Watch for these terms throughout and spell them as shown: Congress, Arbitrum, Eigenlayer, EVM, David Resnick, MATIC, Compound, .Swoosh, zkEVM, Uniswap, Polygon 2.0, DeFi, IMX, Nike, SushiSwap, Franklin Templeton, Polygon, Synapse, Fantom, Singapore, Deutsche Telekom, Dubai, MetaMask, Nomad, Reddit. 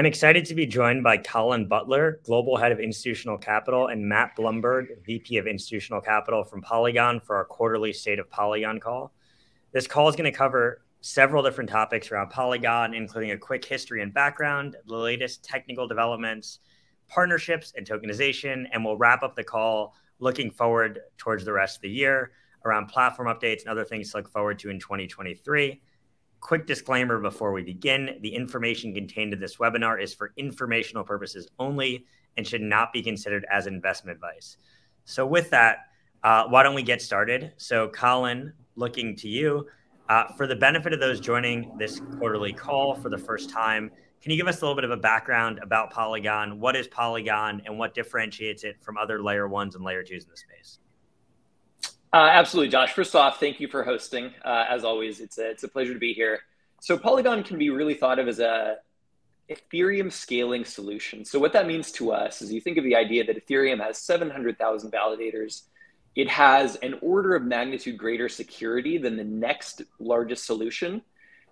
I'm excited to be joined by Colin Butler, Global Head of Institutional Capital, and Matt Blumberg, VP of Institutional Capital from Polygon, for our quarterly State of Polygon call. This call is going to cover several different topics around Polygon, including a quick history and background, the latest technical developments, partnerships, and tokenization. And we'll wrap up the call looking forward towards the rest of the year around platform updates and other things to look forward to in 2023. Quick disclaimer before we begin, the information contained in this webinar is for informational purposes only and should not be considered as investment advice. So with that, why don't we get started? So Colin, looking to you, for the benefit of those joining this quarterly call for the first time, can you give us a little bit of a background about Polygon? What is Polygon and what differentiates it from other layer ones and layer twos in the space? Absolutely, Josh. First off, thank you for hosting. As always, it's a pleasure to be here. So Polygon can be really thought of as a Ethereum scaling solution. So what that means to us is you think of the idea that Ethereum has 700,000 validators. It has an order of magnitude greater security than the next largest solution.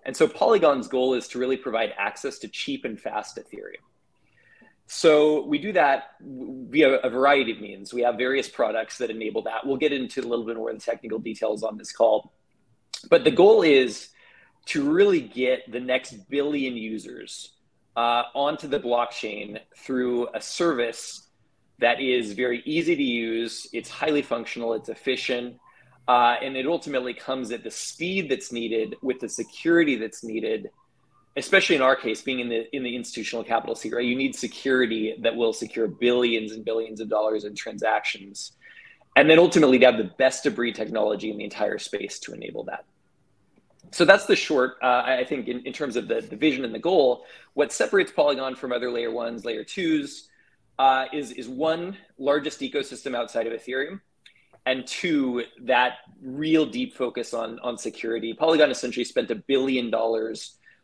And so Polygon's goal is to really provide access to cheap and fast Ethereum. So we do that via a variety of means. We have various products that enable that. We'll get into a little bit more of the technical details on this call. But the goal is to really get the next billion users onto the blockchain through a service that is very easy to use. It's highly functional, it's efficient, and it ultimately comes at the speed that's needed with the security that's needed. Especially in our case, being in the institutional capital sector, you need security that will secure billions and billions of dollars in transactions. And then ultimately to have the best of breed technology in the entire space to enable that. So that's the short, I think in terms of the vision and the goal, what separates Polygon from other layer ones, layer twos, is one, largest ecosystem outside of Ethereum. And two, that real deep focus on security. Polygon essentially spent $1 billion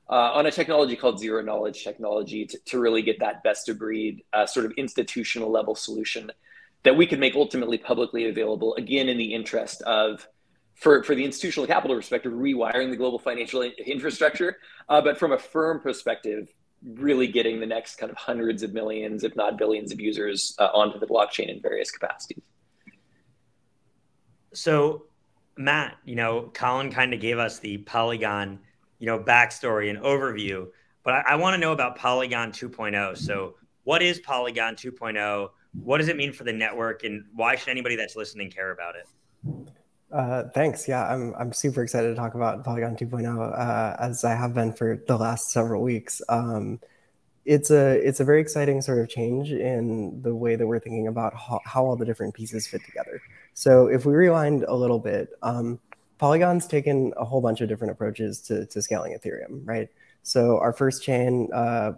on a technology called Zero Knowledge technology to really get that best of breed sort of institutional level solution that we can make ultimately publicly available, again, in the interest of, for the institutional capital perspective, rewiring the global financial infrastructure, but from a firm perspective, really getting the next kind of hundreds of millions, if not billions of users onto the blockchain in various capacities. So Matt, you know, Colin kind of gave us the Polygon backstory and overview, but I want to know about Polygon 2.0. So what is Polygon 2.0? What does it mean for the network? And why should anybody that's listening care about it? Thanks. Yeah, I'm super excited to talk about Polygon 2.0 as I have been for the last several weeks. It's a very exciting sort of change in the way that we're thinking about how all the different pieces fit together. So if we rewind a little bit, Polygon's taken a whole bunch of different approaches to scaling Ethereum, right? So our first chain,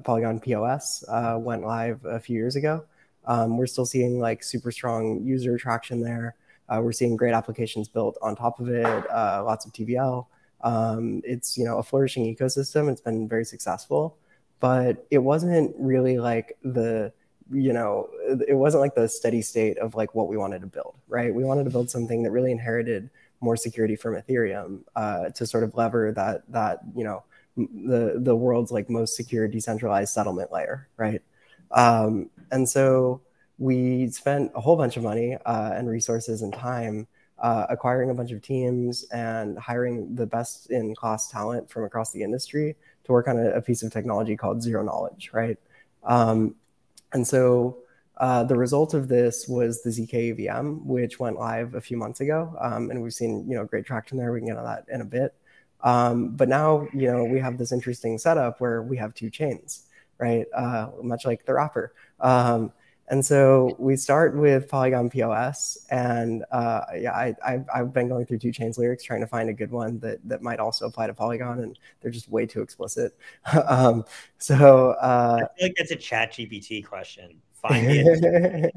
Polygon POS, went live a few years ago. We're still seeing like super strong user traction there. We're seeing great applications built on top of it, lots of TVL. It's a flourishing ecosystem. It's been very successful, but it wasn't really like the it wasn't like the steady state of like what we wanted to build, right? We wanted to build something that really inherited more security from Ethereum to sort of lever that the world's like most secure decentralized settlement layer, right? And so we spent a whole bunch of money and resources and time acquiring a bunch of teams and hiring the best in class talent from across the industry to work on a piece of technology called Zero Knowledge, right? And so the result of this was the ZK EVM, which went live a few months ago, and we've seen great traction there. We can get on that in a bit, but now we have this interesting setup where we have two chains, right? Much like the wrapper, and so we start with Polygon POS, and yeah, I've been going through two chains lyrics trying to find a good one that might also apply to Polygon, and they're just way too explicit. I feel like that's a ChatGPT question. Find it.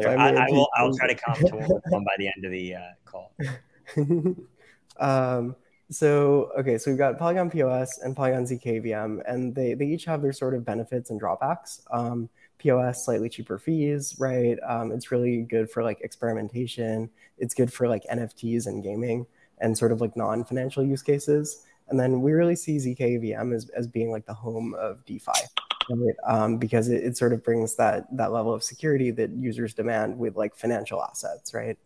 I'll try to come to one by the end of the call. So we've got Polygon POS and Polygon ZK EVM, and they each have their sort of benefits and drawbacks. POS, slightly cheaper fees, right? It's really good for like experimentation. It's good for like NFTs and gaming and sort of like non-financial use cases. And then we really see ZK EVM as being like the home of DeFi. right? Because it sort of brings that level of security that users demand with like financial assets, right?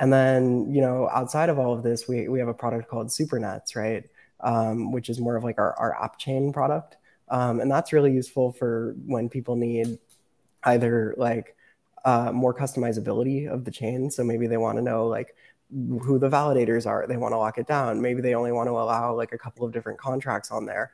And then, you know, outside of all of this, we have a product called Supernets, right? Which is more of like our app chain product. And that's really useful for when people need either like more customizability of the chain. So maybe they want to know like who the validators are. They want to lock it down. Maybe they only want to allow like a couple of different contracts on there.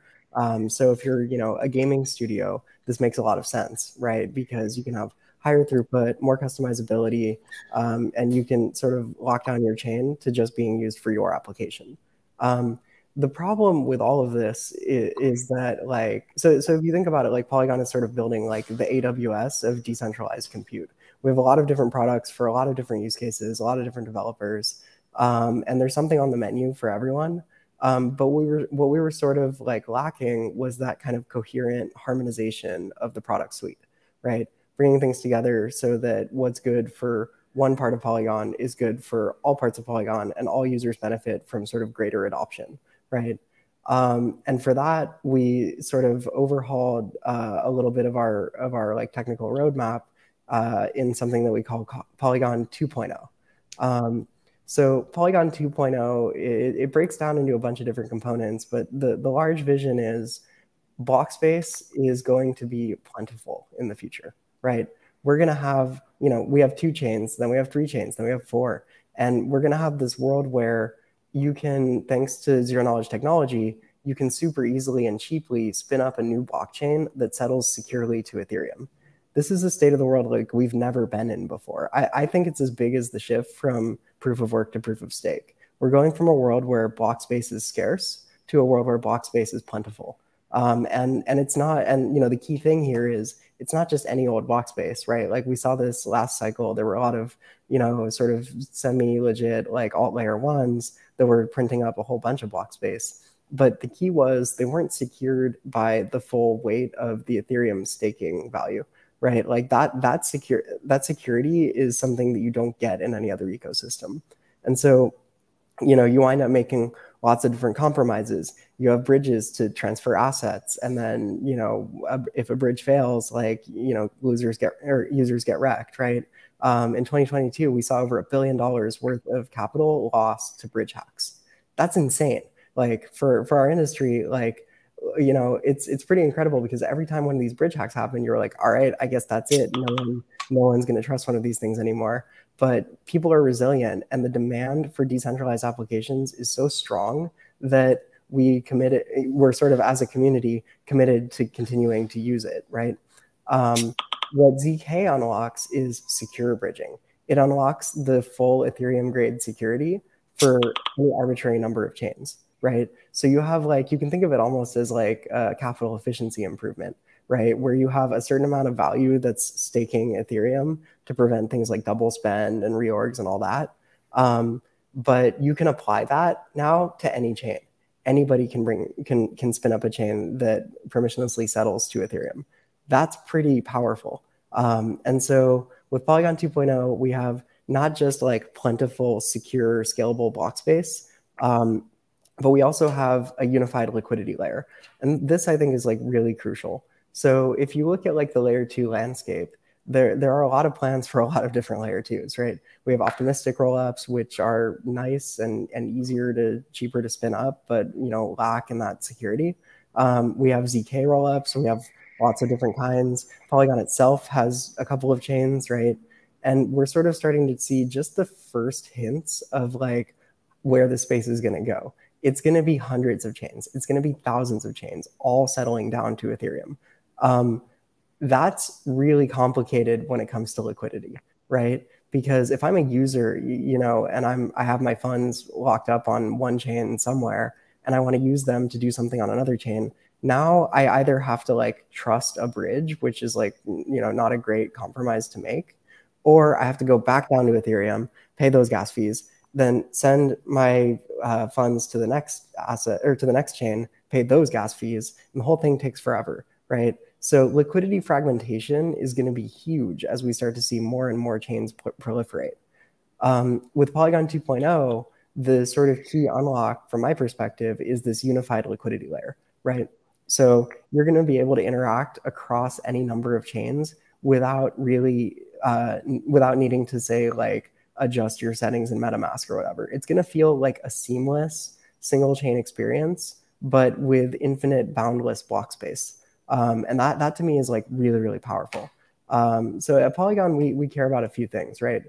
So if you're, you know, a gaming studio, this makes a lot of sense, right? Because you can have higher throughput, more customizability, and you can sort of lock down your chain to just being used for your application. The problem with all of this is that, like, so if you think about it, like Polygon is sort of building like the AWS of decentralized compute. We have a lot of different products for a lot of different use cases, a lot of different developers, and there's something on the menu for everyone. But what we were sort of like lacking was that kind of coherent harmonization of the product suite, right? Bringing things together so that what's good for one part of Polygon is good for all parts of Polygon, and all users benefit from sort of greater adoption, right? And for that, we sort of overhauled a little bit of our like technical roadmap in something that we call Polygon 2.0. So Polygon 2.0, it breaks down into a bunch of different components, but the large vision is block space is going to be plentiful in the future, right? We're going to have, you know, we have 2 chains, then we have 3 chains, then we have 4. And we're going to have this world where you can, thanks to zero knowledge technology, you can super easily and cheaply spin up a new blockchain that settles securely to Ethereum. This is a state of the world like we've never been in before. I think it's as big as the shift from proof of work to proof of stake. We're going from a world where block space is scarce to a world where block space is plentiful. And it's not, and you know, the key thing here is it's not just any old block space, right? Like we saw this last cycle, there were a lot of, you know, sort of semi-legit like alt layer ones that were printing up a whole bunch of block space. But the key was they weren't secured by the full weight of the Ethereum staking value, right? Like that security is something that you don't get in any other ecosystem. And so, you know, you wind up making lots of different compromises. You have bridges to transfer assets. And then, you know, if a bridge fails, like, you know, users get wrecked, right? In 2022, we saw over $1 billion worth of capital lost to bridge hacks. That's insane. Like for our industry, like, you know, it's pretty incredible because every time one of these bridge hacks happen, you're like, all right, I guess that's it. No one's going to trust one of these things anymore. But people are resilient, and the demand for decentralized applications is so strong that we're sort of as a community committed to continuing to use it, right? What ZK unlocks is secure bridging. It unlocks the full Ethereum grade security for any arbitrary number of chains, right? So you have like, you can think of it almost as like a capital efficiency improvement, right? Where you have a certain amount of value that's staking Ethereum to prevent things like double spend and reorgs and all that. But you can apply that now to any chain. Anybody can spin up a chain that permissionlessly settles to Ethereum. That's pretty powerful. And so with Polygon 2.0, we have not just like plentiful, secure, scalable block space, but we also have a unified liquidity layer. And this I think is like really crucial. So if you look at like the layer 2 landscape, there are a lot of plans for a lot of different layer 2s, right? We have optimistic rollups, which are nice and cheaper to spin up, but you know, lack in that security. We have ZK rollups, we have lots of different kinds. Polygon itself has a couple of chains, right? And we're sort of starting to see just the first hints of like where the space is going to go. It's going to be hundreds of chains. It's going to be thousands of chains, all settling down to Ethereum. That's really complicated when it comes to liquidity, right? Because if I'm a user, you know, and I have my funds locked up on one chain somewhere, and I want to use them to do something on another chain, now I either have to like trust a bridge, which is like, you know, not a great compromise to make, or I have to go back down to Ethereum, pay those gas fees, then send my funds to the next asset or to the next chain, pay those gas fees, and the whole thing takes forever, right? So liquidity fragmentation is going to be huge as we start to see more and more chains proliferate. With Polygon 2.0, the sort of key unlock from my perspective is this unified liquidity layer, right? So you're going to be able to interact across any number of chains without really, without needing to say like adjust your settings in MetaMask or whatever. It's going to feel like a seamless single chain experience, but with infinite boundless block space. And that to me is like really, really powerful. So at Polygon, we care about a few things, right?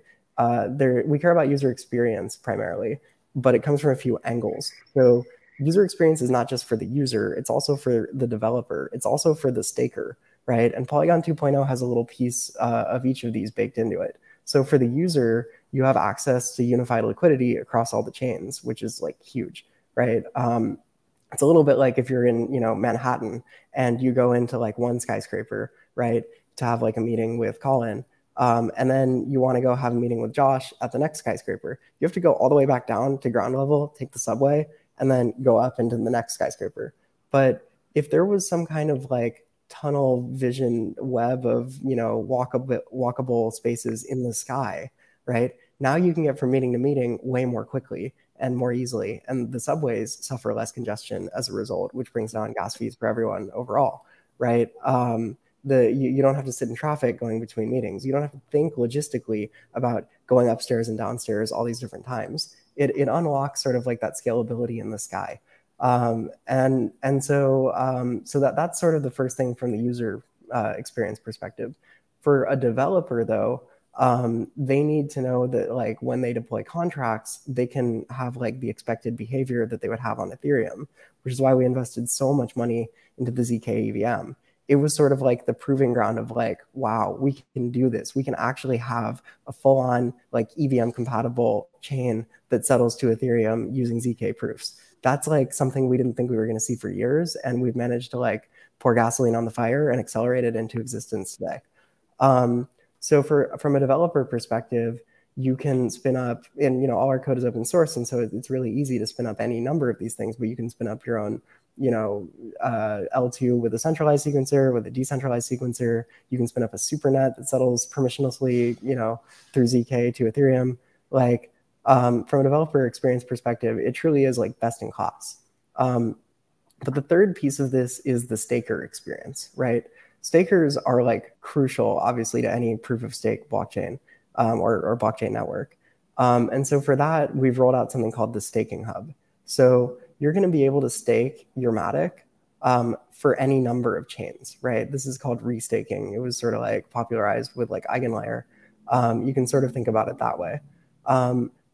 We care about user experience primarily, but it comes from a few angles. So user experience is not just for the user, it's also for the developer, it's also for the staker, right? And Polygon 2.0 has a little piece of each of these baked into it. So for the user, you have access to unified liquidity across all the chains, which is like huge, right? It's a little bit like if you're in, you know, Manhattan and you go into like one skyscraper, right, to have like a meeting with Colin. And then you want to go have a meeting with Josh at the next skyscraper. You have to go all the way back down to ground level, take the subway, and then go up into the next skyscraper. But if there was some kind of like tunnel vision web of, you know, walkable spaces in the sky, right? Now you can get from meeting to meeting way more quickly and more easily. And the subways suffer less congestion as a result, which brings down gas fees for everyone overall, right? You don't have to sit in traffic going between meetings. You don't have to think logistically about going upstairs and downstairs all these different times. It unlocks sort of like that scalability in the sky. So that's sort of the first thing from the user experience perspective. For a developer though, they need to know that like when they deploy contracts, they can have like the expected behavior that they would have on Ethereum, which is why we invested so much money into the ZK EVM. It was sort of like the proving ground of like, wow, we can do this. We can actually have a full-on like EVM compatible chain that settles to Ethereum using ZK proofs. That's like something we didn't think we were going to see for years, and we've managed to like pour gasoline on the fire and accelerate it into existence today. So from a developer perspective, you can spin up, and you know all our code is open source, and so it's really easy to spin up any number of these things. But you can spin up your own, you know, L2 with a centralized sequencer, with a decentralized sequencer. You can spin up a supernet that settles permissionlessly, you know, through ZK to Ethereum. Like from a developer experience perspective, it truly is like best in class. But the third piece of this is the staker experience, right? Stakers are like crucial, obviously, to any proof of stake blockchain or blockchain network. And so for that, we've rolled out something called the staking hub. So you're going to be able to stake your MATIC for any number of chains, right? This is called restaking. It was sort of like popularized with like EigenLayer. You can sort of think about it that way.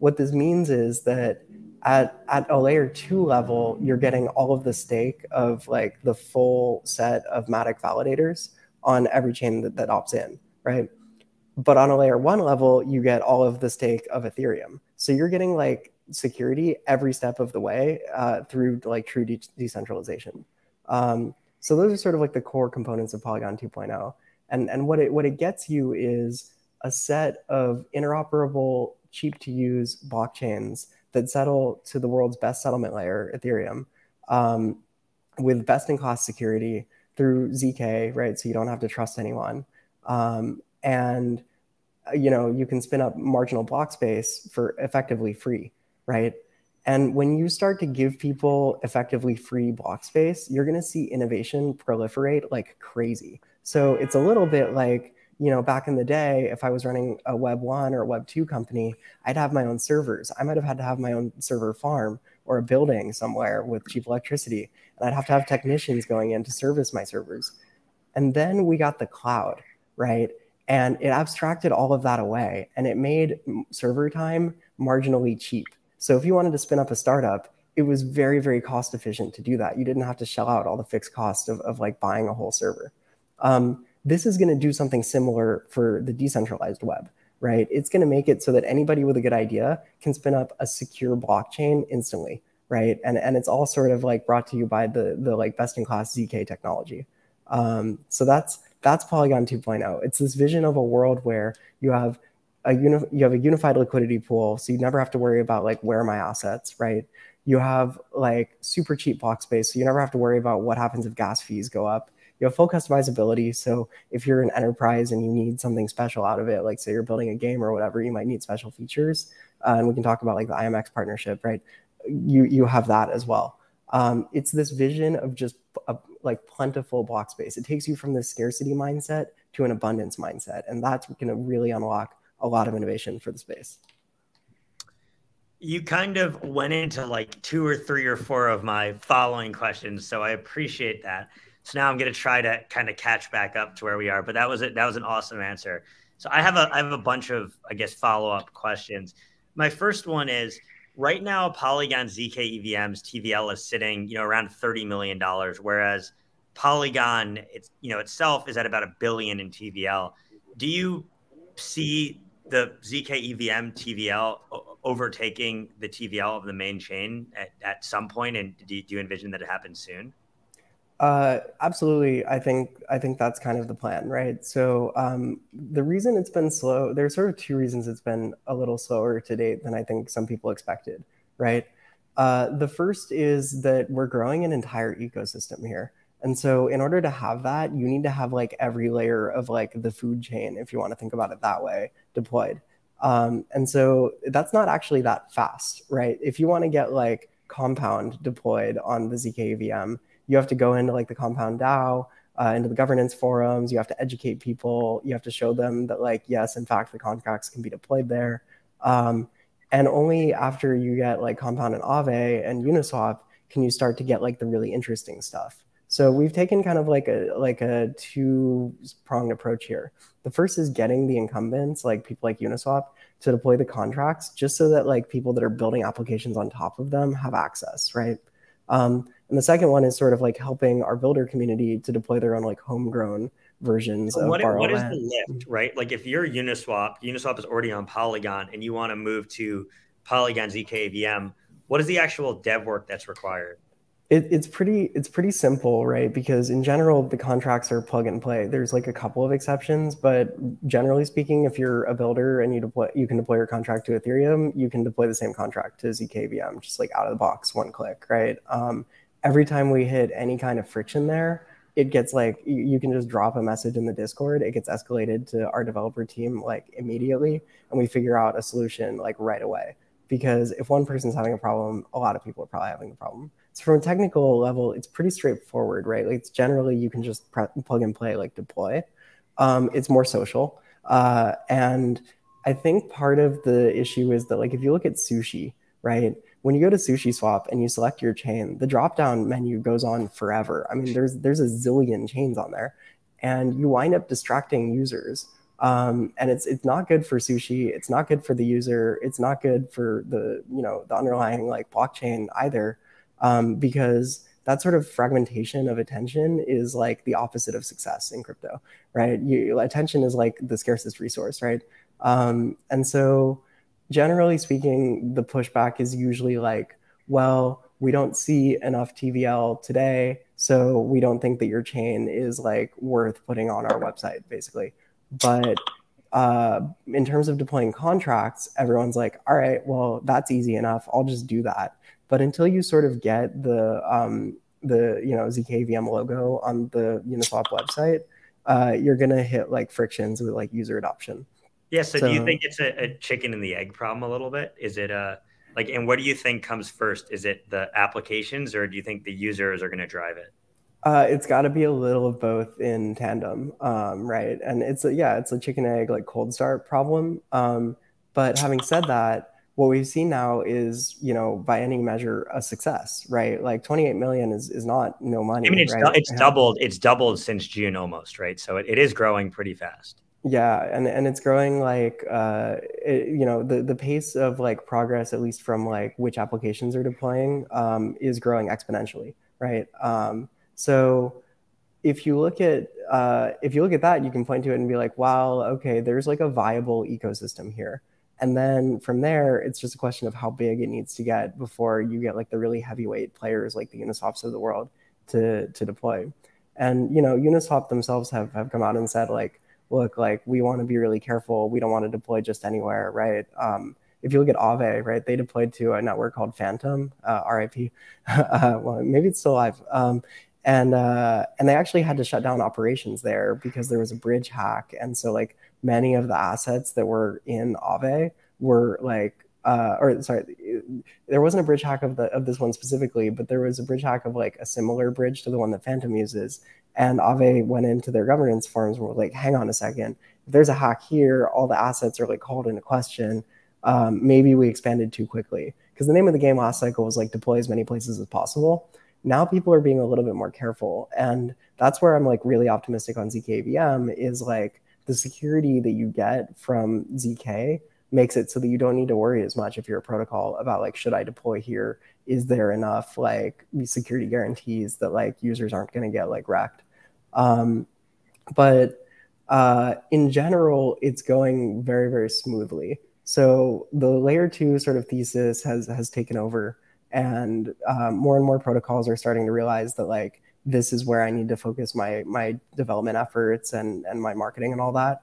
What this means is that at a layer 2 level, you're getting all of the stake of like the full set of MATIC validators on every chain that opts in, right? But on a layer 1 level, you get all of the stake of Ethereum. So you're getting like security every step of the way through like true decentralization. So those are sort of like the core components of Polygon 2.0. And what it gets you is a set of interoperable, cheap to use blockchains that settle to the world's best settlement layer, Ethereum, with best in class security through ZK, right? So you don't have to trust anyone. And you know, you can spin up marginal block space for effectively free, right? And when you start to give people effectively free block space, you're going to see innovation proliferate like crazy. So it's a little bit like, you know, back in the day, if I was running a Web 1 or a Web 2 company, I'd have my own servers. I might have had to have my own server farm or a building somewhere with cheap electricity. And I'd have to have technicians going in to service my servers. And then we got the cloud, right? And it abstracted all of that away, and it made server time marginally cheap. So if you wanted to spin up a startup, it was very, very cost efficient to do that. You didn't have to shell out all the fixed costs of like buying a whole server. This is going to do something similar for the decentralized web, right? It's going to make it so that anybody with a good idea can spin up a secure blockchain instantly, right? And it's all sort of like brought to you by the like best in class ZK technology. So that's Polygon 2.0. It's this vision of a world where you have a unified liquidity pool, so you never have to worry about like where are my assets, right? You have like super cheap block space, so you never have to worry about what happens if gas fees go up. You have full customizability, so if you're an enterprise and you need something special out of it, like say you're building a game or whatever, you might need special features, and we can talk about like the IMX partnership, right? You have that as well. It's this vision of just like plentiful block space. It takes you from this scarcity mindset to an abundance mindset. And that's going to really unlock a lot of innovation for the space. You kind of went into like 2 or 3 or 4 of my following questions, so I appreciate that. So now I'm going to try to kind of catch back up to where we are, but that was it. That was an awesome answer. So I have a bunch of, I guess, follow-up questions. My first one is, right now, Polygon ZK EVM's TVL is sitting, around $30 million, whereas Polygon, itself is at about $1 billion in TVL. Do you see the ZK EVM TVL overtaking the TVL of the main chain at some point, and do you envision that it happens soon? Absolutely. I think that's kind of the plan, right? So the reason it's been slow, there's sort of 2 reasons it's been a little slower to date than I think some people expected, right? The first is that we're growing an entire ecosystem here. And so in order to have that, you need to have like every layer of like the food chain, if you want to think about it that way, deployed. And so that's not actually that fast, right? If you want to get like Compound deployed on the ZK EVM, you have to go into like the Compound DAO, into the governance forums. You have to educate people. You have to show them that like, yes, in fact, the contracts can be deployed there. And only after you get like Compound and Aave and Uniswap can you start to get like the really interesting stuff. So we've taken kind of like a 2-pronged approach here. The first is getting the incumbents, like people like Uniswap, to deploy the contracts just so that like people that are building applications on top of them have access, right? And the second one is sort of like helping our builder community to deploy their own like homegrown versions of borrow land. What is the lift, right? Like if you're Uniswap, Uniswap is already on Polygon and you want to move to Polygon ZK EVM, what is the actual dev work that's required? It's pretty simple, right? Because in general, the contracts are plug and play. There's like a couple of exceptions, but generally speaking, if you're a builder and you can deploy your contract to Ethereum, you can deploy the same contract to ZK EVM, just like out of the box, 1 click, right? Every time we hit any kind of friction there, it gets like, you can just drop a message in the Discord. It gets escalated to our developer team like immediately, and we figure out a solution like right away. Because if one person's having a problem, a lot of people are probably having a problem. So from a technical level, it's pretty straightforward, right? Like it's generally, you can just plug and play, like deploy. It's more social. And I think part of the issue is that like, if you look at Sushi, right? When you go to SushiSwap and you select your chain, the drop-down menu goes on forever. I mean, there's a zillion chains on there and you wind up distracting users. And it's not good for Sushi. It's not good for the user. It's not good for the, the underlying like blockchain either, because that sort of fragmentation of attention is like the opposite of success in crypto, right? Attention is like the scarcest resource, right? And so generally speaking, the pushback is usually like, well, we don't see enough TVL today, so we don't think that your chain is like worth putting on our website, basically. But in terms of deploying contracts, everyone's like, all right, well, that's easy enough. I'll just do that. But until you sort of get the ZK EVM logo on the Uniswap website, you're gonna hit like frictions with like user adoption. Yeah. So do you think it's a chicken and the egg problem a little bit? Is it like, and what do you think comes first? Is it the applications, or do you think the users are gonna drive it? It's got to be a little of both in tandem, right? And it's a chicken and egg like cold start problem. But having said that, what we've seen now is, by any measure, a success, right? Like 28 million is not no money. I mean, it's doubled since June almost, right? So it is growing pretty fast. Yeah, and it's growing like the pace of like progress, at least from like which applications are deploying, is growing exponentially, right? So if you look at that, you can point to it and be like, wow, okay, there's like a viable ecosystem here. And then from there, it's just a question of how big it needs to get before you get like the really heavyweight players like the Uniswaps of the world to deploy. And Uniswap themselves have come out and said like, look, like we want to be really careful. We don't want to deploy just anywhere, right? If you look at Aave, right, they deployed to a network called Fantom, RIP. Well, maybe it's still alive. And they actually had to shut down operations there because there was a bridge hack. And so like many of the assets that were in Aave were like there wasn't a bridge hack of this one specifically, but there was a bridge hack of like a similar bridge to the one that Fantom uses. And Aave went into their governance forums and were like, hang on a second, if there's a hack here, all the assets are like called into question. Maybe we expanded too quickly. Because the name of the game last cycle was like deploy as many places as possible. Now people are being a little bit more careful. And that's where I'm like really optimistic on zkEVM is like the security that you get from zk makes it so that you don't need to worry as much if you're a protocol about like, should I deploy here? Is there enough like security guarantees that like users aren't going to get like wrecked? But in general, it's going very, very smoothly. So the layer two sort of thesis has taken over, and more protocols are starting to realize that like, this is where I need to focus my development efforts and my marketing and all that.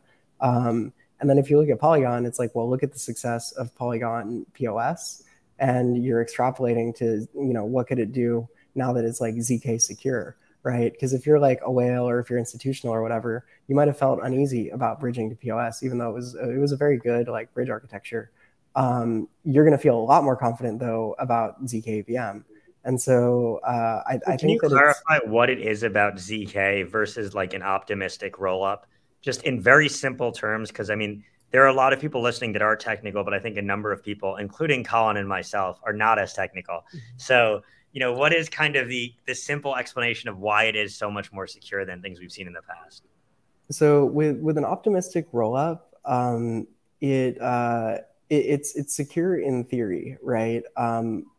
And then if you look at Polygon, it's like, well, look at the success of Polygon POS, and you're extrapolating to, you know, what could it do now that it's like ZK secure, right? Because if you're like a whale or if you're institutional or whatever, you might have felt uneasy about bridging to POS, even though it was a very good like bridge architecture. You're going to feel a lot more confident though about zkEVM. And so I think that clarify what it is about zk versus like an optimistic roll-up? Just in very simple terms, because I mean, there are a lot of people listening that are technical, but I think a number of people, including Colin and myself, are not as technical. So, you know, what is kind of the simple explanation of why it is so much more secure than things we've seen in the past? So with an optimistic roll-up, it's secure in theory, right?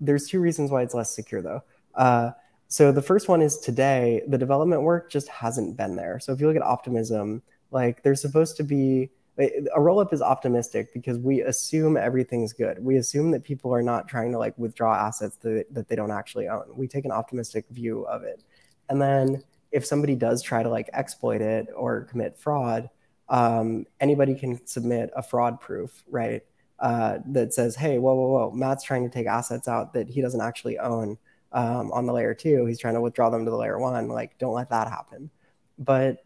There's two reasons why it's less secure though. So the first one is today, the development work just hasn't been there. So if you look at Optimism, like there's supposed to be, a rollup is optimistic because we assume everything's good. We assume that people are not trying to like withdraw assets that they don't actually own. We take an optimistic view of it. And then if somebody does try to like exploit it or commit fraud, anybody can submit a fraud proof, right? That says, hey, whoa, Matt's trying to take assets out that he doesn't actually own on the layer two. He's trying to withdraw them to the layer one. Like, don't let that happen. But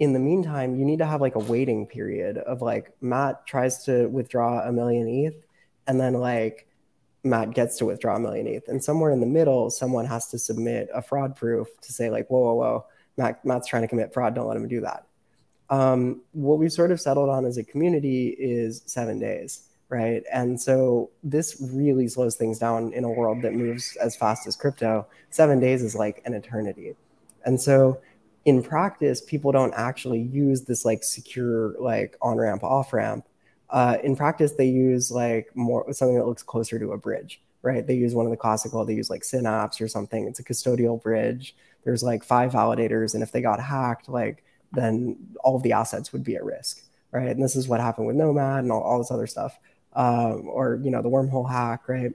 in the meantime, you need to have like a waiting period of like, Matt tries to withdraw a million ETH, and then like Matt gets to withdraw a million ETH. And somewhere in the middle, someone has to submit a fraud proof to say like, whoa, Matt's trying to commit fraud. Don't let him do that. What we've sort of settled on as a community is 7 days, right? And so this really slows things down in a world that moves as fast as crypto. 7 days is like an eternity. And so in practice, people don't actually use this like secure like on-ramp, off-ramp. In practice, they use like something that looks closer to a bridge, right? They use one of the classical, they use like Synapse or something. It's a custodial bridge. There's like 5 validators, and if they got hacked, like then all of the assets would be at risk, right? And this is what happened with Nomad and all this other stuff, or you know, the wormhole hack, right?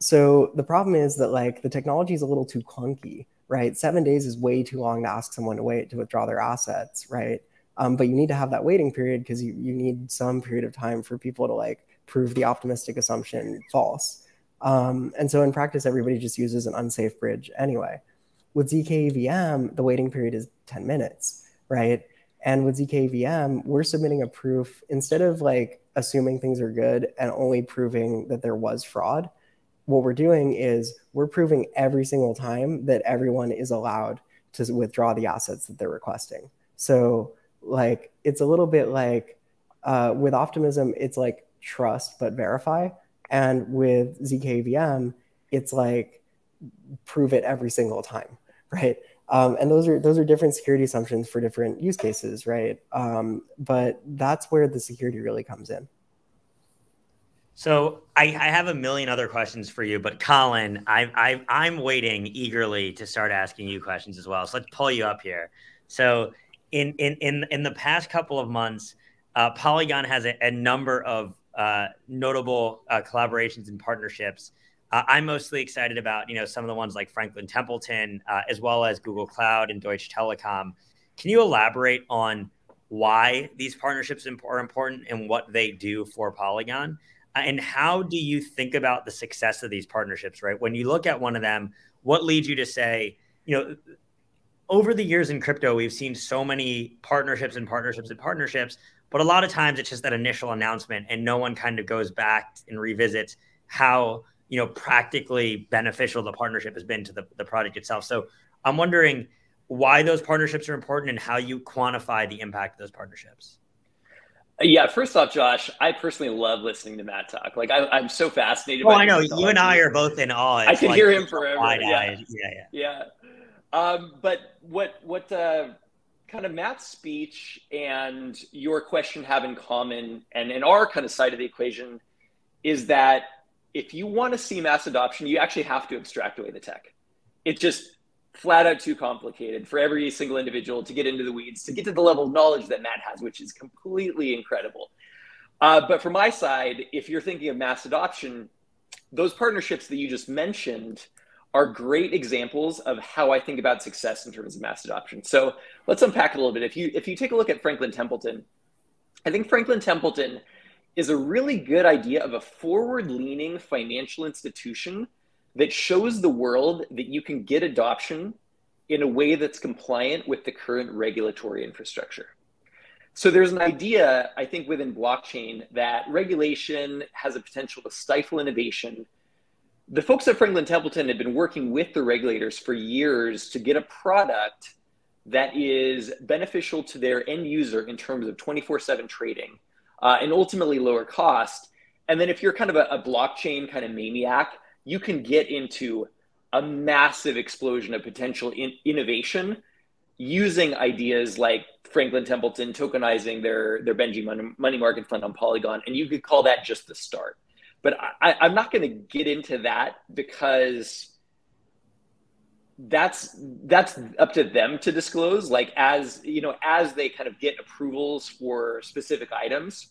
So the problem is that like the technology is a little too clunky, right? 7 days is way too long to ask someone to wait to withdraw their assets, right? But you need to have that waiting period because you need some period of time for people to like prove the optimistic assumption false. And so in practice, everybody just uses an unsafe bridge anyway. With zkEVM, the waiting period is 10 minutes, right? And with zkEVM, we're submitting a proof instead of like assuming things are good and only proving that there was fraud. What we're doing is we're proving every single time that everyone is allowed to withdraw the assets that they're requesting. So like, it's a little bit like with Optimism, it's like trust but verify. And with zkEVM, it's like prove it every single time, right? And those are different security assumptions for different use cases, right? But that's where the security really comes in. So I have a million other questions for you, but Colin, I'm waiting eagerly to start asking you questions as well. So let's pull you up here. So in the past couple of months, Polygon has a number of notable collaborations and partnerships. I'm mostly excited about, you know, some of the ones like Franklin Templeton, as well as Google Cloud and Deutsche Telekom. Can you elaborate on why these partnerships are important and what they do for Polygon? And how do you think about the success of these partnerships, right? When you look at one of them, what leads you to say, you know, over the years in crypto, we've seen so many partnerships and partnerships and partnerships. But a lot of times it's just that initial announcement and no one kind of goes back and revisits how, you know, practically beneficial the partnership has been to the project itself. So I'm wondering why those partnerships are important and how you quantify the impact of those partnerships. Yeah, first off, Josh, I personally love listening to Matt talk. Like, I'm so fascinated. Well, I know you and I are both in awe. I could hear him forever. Yeah, yeah, yeah. But what kind of Matt's speech and your question have in common, and in our kind of side of the equation, is that if you want to see mass adoption, you actually have to abstract away the tech. It's just flat out too complicated for every single individual to get into the weeds, to get to the level of knowledge that Matt has, which is completely incredible. But from my side, if you're thinking of mass adoption, those partnerships that you just mentioned are great examples of how I think about success in terms of mass adoption. So let's unpack a little bit. If you take a look at Franklin Templeton, I think Franklin Templeton is a really good idea of a forward-leaning financial institution that shows the world that you can get adoption in a way that's compliant with the current regulatory infrastructure. So there's an idea, I think, within blockchain that regulation has a potential to stifle innovation. The folks at Franklin Templeton have been working with the regulators for years to get a product that is beneficial to their end user in terms of 24/7 trading and ultimately lower cost. And then if you're kind of a blockchain kind of maniac, you can get into a massive explosion of potential innovation using ideas like Franklin Templeton tokenizing their Benji money market fund on Polygon. And you could call that just the start. But I'm not going to get into that because that's up to them to disclose. Like, as you know, as they kind of get approvals for specific items.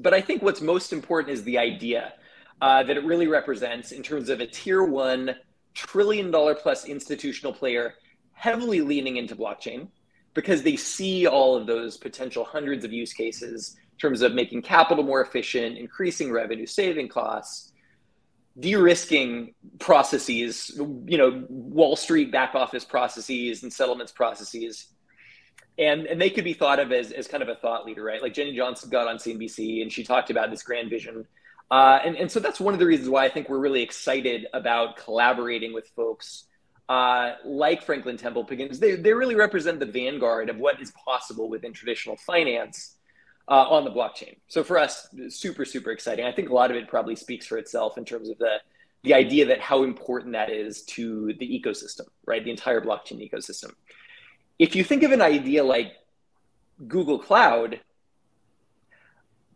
But I think what's most important is the idea that it really represents in terms of a tier one $1 trillion plus institutional player heavily leaning into blockchain because they see all of those potential hundreds of use cases in terms of making capital more efficient, increasing revenue, saving costs, de-risking processes, you know, Wall Street back office processes and settlements processes. And they could be thought of as kind of a thought leader, right? Like Jenny Johnson got on CNBC and she talked about this grand vision. And so that's one of the reasons why I think we're really excited about collaborating with folks like Franklin Templeton because they really represent the vanguard of what is possible within traditional finance on the blockchain. So for us, super, super exciting. I think a lot of it probably speaks for itself in terms of the idea that how important that is to the ecosystem, right? The entire blockchain ecosystem. If you think of an idea like Google Cloud,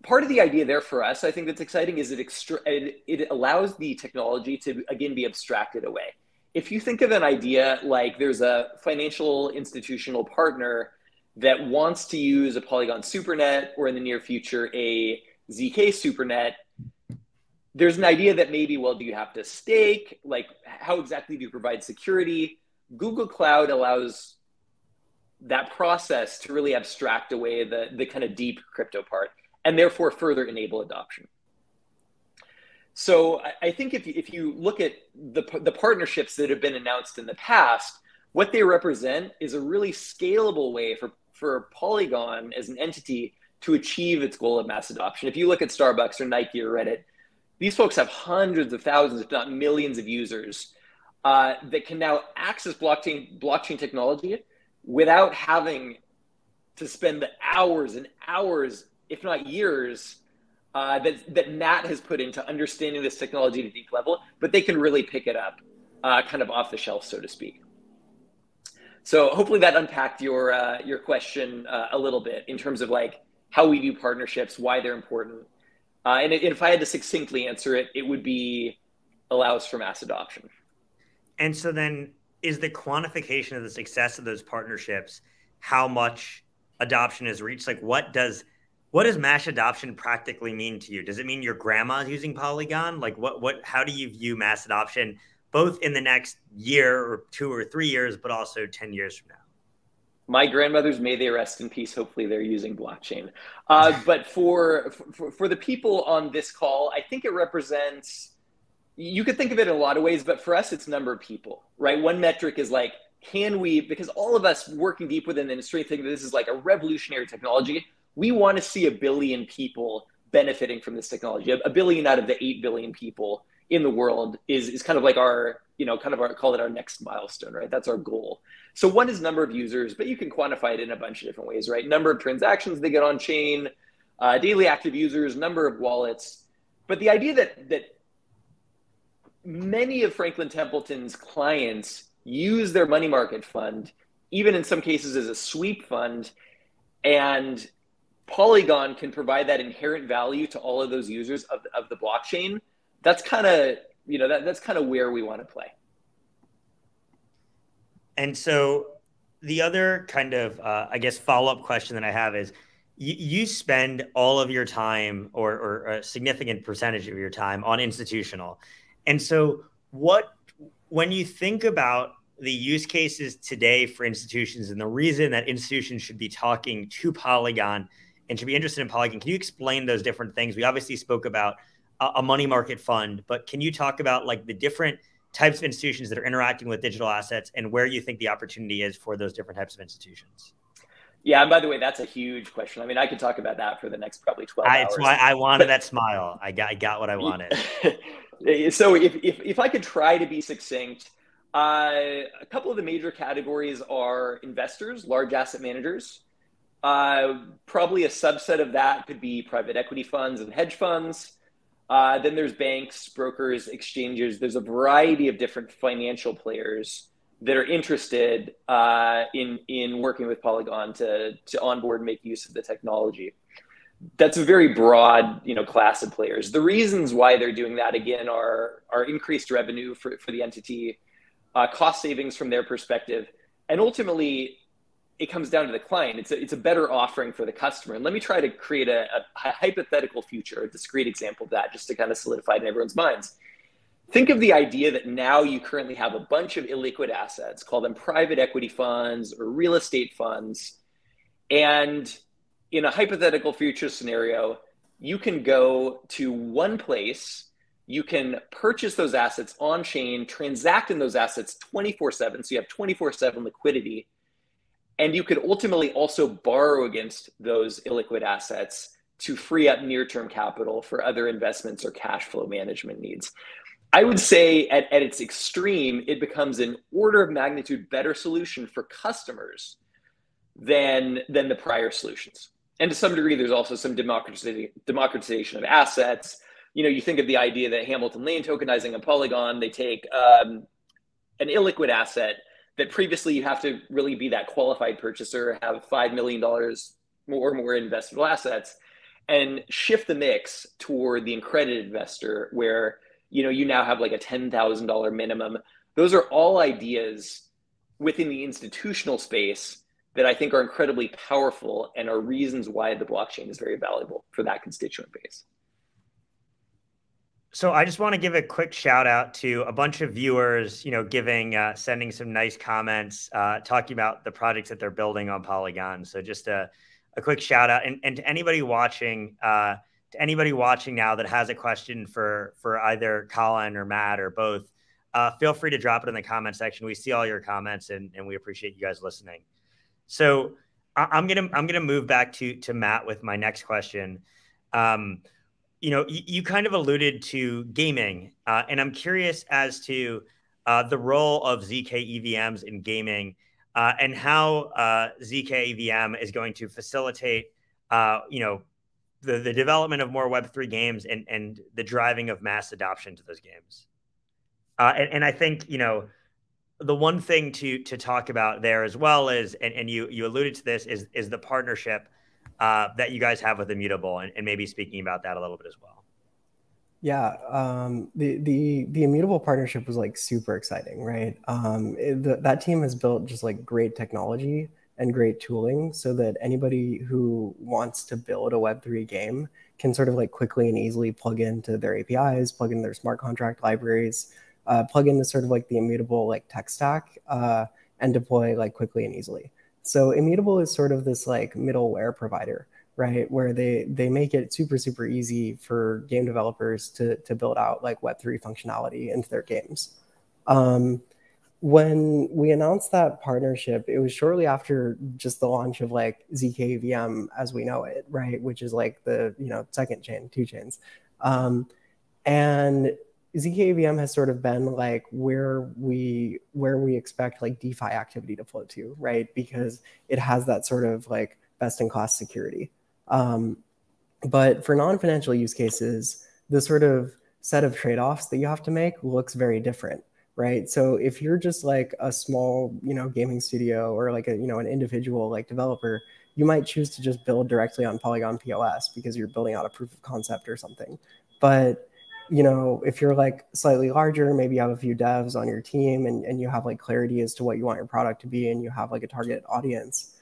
part of the idea there for us, I think that's exciting, is it allows the technology to, again, be abstracted away. If you think of an idea like there's a financial institutional partner that wants to use a Polygon SuperNet or in the near future a ZK SuperNet, there's an idea that maybe, well, do you have to stake? Like, how exactly do you provide security? Google Cloud allows that process to really abstract away the kind of deep crypto part, and therefore further enable adoption. So I think if you look at the partnerships that have been announced in the past, what they represent is a really scalable way for Polygon as an entity to achieve its goal of mass adoption. If you look at Starbucks or Nike or Reddit, these folks have hundreds of thousands, if not millions of users that can now access blockchain technology without having to spend the hours and hours, if not years, that Matt has put into understanding this technology at a deep level, but they can really pick it up kind of off the shelf, so to speak. So hopefully that unpacked your question a little bit in terms of like how we view partnerships, why they're important. And if I had to succinctly answer it, it would be allows for mass adoption. And so then is the quantification of the success of those partnerships, how much adoption is reached? Like what does mass adoption practically mean to you? Does it mean your grandma's using Polygon? Like how do you view mass adoption both in the next year or 2 or 3 years, but also 10 years from now? My grandmothers, may they rest in peace. Hopefully they're using blockchain. But for the people on this call, I think it represents, you could think of it in a lot of ways, but for us, it's number of people, right? One metric is like, because all of us working deep within the industry think that this is like a revolutionary technology, we want to see 1 billion people benefiting from this technology. 1 billion out of the 8 billion people in the world is kind of like our, call it our next milestone, right? That's our goal. So one is number of users, but you can quantify it in a bunch of different ways, right? Number of transactions they get on chain, daily active users, number of wallets. But the idea that many of Franklin Templeton's clients use their money market fund, even in some cases as a sweep fund, and Polygon can provide that inherent value to all of those users of the blockchain. That's kind of, that's kind of where we want to play. And so the other kind of, I guess, follow-up question that I have is, you spend all of your time or a significant percentage of your time on institutional. And so when you think about the use cases today for institutions and the reason that institutions should be talking to Polygon and should be interested in Polygon, can you explain those different things? We obviously spoke about a money market fund, but can you talk about like the different types of institutions that are interacting with digital assets and where you think the opportunity is for those different types of institutions? Yeah, and by the way, that's a huge question. I mean, I could talk about that for the next probably 12 hours. That's why I wanted that smile. I got what I wanted. So if I could try to be succinct, a couple of the major categories are investors, large asset managers. Probably a subset of that could be private equity funds and hedge funds. Then there's banks, brokers, exchanges. There's a variety of different financial players that are interested in working with Polygon to onboard and make use of the technology. That's a very broad, class of players. The reasons why they're doing that, again, are increased revenue for the entity, cost savings from their perspective, and ultimately, it comes down to the client. It's a better offering for the customer. And let me try to create a hypothetical future, a discrete example of that, just to kind of solidify it in everyone's minds. Think of the idea that now you currently have a bunch of illiquid assets, call them private equity funds or real estate funds. And in a hypothetical future scenario, you can go to one place, you can purchase those assets on chain, transact in those assets 24/7. So you have 24/7 liquidity. And you could ultimately also borrow against those illiquid assets to free up near-term capital for other investments or cash flow management needs. I would say at its extreme, it becomes an order of magnitude better solution for customers than the prior solutions. And to some degree, there's also some democratization of assets. You think of the idea that Hamilton Lane tokenizing a Polygon, they take an illiquid asset that previously you have to really be that qualified purchaser, have $5 million or more in investable assets, and shift the mix toward the accredited investor where you now have like a $10,000 minimum. Those are all ideas within the institutional space that I think are incredibly powerful and are reasons why the blockchain is very valuable for that constituent base. So I just want to give a quick shout out to a bunch of viewers, sending some nice comments, talking about the projects that they're building on Polygon. So just a quick shout out, and to anybody watching, now that has a question for either Colin or Matt or both, feel free to drop it in the comment section. We see all your comments, and we appreciate you guys listening. So I'm gonna move back to Matt with my next question. You kind of alluded to gaming, and I'm curious as to the role of ZK EVMs in gaming and how ZK EVM is going to facilitate, the development of more Web3 games and the driving of mass adoption to those games. And I think, the one thing to talk about there as well is, and you alluded to this, is the partnership that you guys have with Immutable, and maybe speaking about that a little bit as well. Yeah, the Immutable partnership was like super exciting, right? That team has built just like great technology and great tooling so that anybody who wants to build a Web3 game can sort of like quickly and easily plug into their APIs, plug into their smart contract libraries, plug into sort of like the Immutable like tech stack and deploy like quickly and easily. So Immutable is sort of this like middleware provider, right? Where they make it super, super easy for game developers to build out like Web3 functionality into their games. when we announced that partnership, it was shortly after just the launch of like ZK EVM as we know it, right? Which is like the, you know, second chain, two chains. And ZK EVM has sort of been like where we expect like DeFi activity to flow to, right? Because it has that sort of like best in class security. But for non-financial use cases, the sort of set of trade-offs that you have to make looks very different, right? So if you're just like a small, you know, gaming studio or like a, you know, an individual like developer, you might choose to just build directly on Polygon POS because you're building out a proof of concept or something. But, you know, if you're like slightly larger, maybe you have a few devs on your team and you have like clarity as to what you want your product to be and you have like a target audience,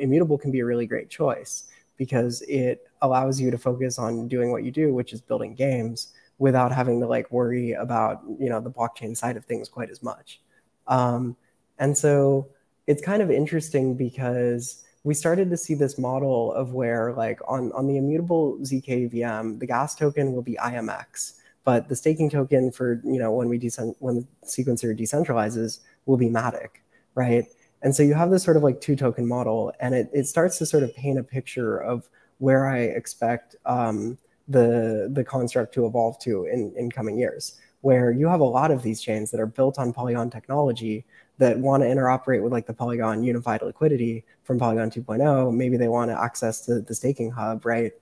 Immutable can be a really great choice because it allows you to focus on doing what you do, which is building games, without having to like worry about, you know, the blockchain side of things quite as much. And so it's kind of interesting because we started to see this model of where like on the Immutable ZK EVM, the gas token will be IMX, but the staking token for, you know, when the sequencer decentralizes will be MATIC, right? And so you have this sort of like two token model, and it starts to sort of paint a picture of where I expect the construct to evolve to in coming years, where you have a lot of these chains that are built on Polygon technology that want to interoperate with like the Polygon unified liquidity from Polygon 2.0. Maybe they want to access the staking hub, right?